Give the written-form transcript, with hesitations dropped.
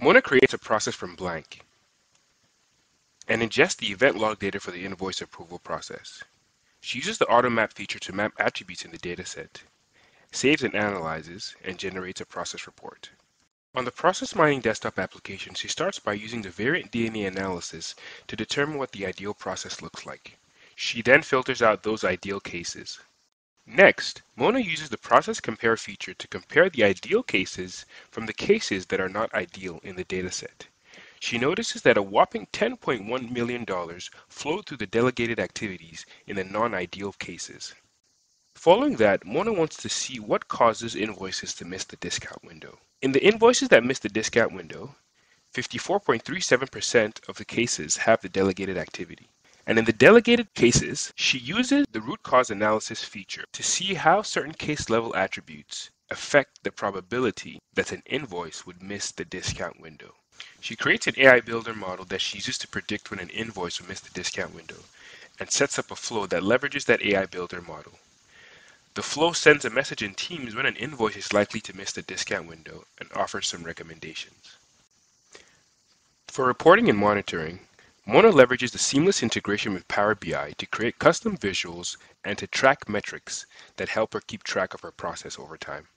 Mona creates a process from blank and ingests the event log data for the invoice approval process. She uses the AutoMap feature to map attributes in the dataset, saves and analyzes, and generates a process report. On the Process Mining desktop application, she starts by using the variant DNA analysis to determine what the ideal process looks like. She then filters out those ideal cases. Next, Mona uses the Process Compare feature to compare the ideal cases from the cases that are not ideal in the dataset. She notices that a whopping $10.1 million flowed through the delegated activities in the non-ideal cases. Following that, Mona wants to see what causes invoices to miss the discount window. In the invoices that miss the discount window, 54.37% of the cases have the delegated activity. And in the delegated cases, she uses the root cause analysis feature to see how certain case level attributes affect the probability that an invoice would miss the discount window. She creates an AI builder model that she uses to predict when an invoice will miss the discount window and sets up a flow that leverages that AI builder model. The flow sends a message in Teams when an invoice is likely to miss the discount window and offers some recommendations. For reporting and monitoring, Mona leverages the seamless integration with Power BI to create custom visuals and to track metrics that help her keep track of her process over time.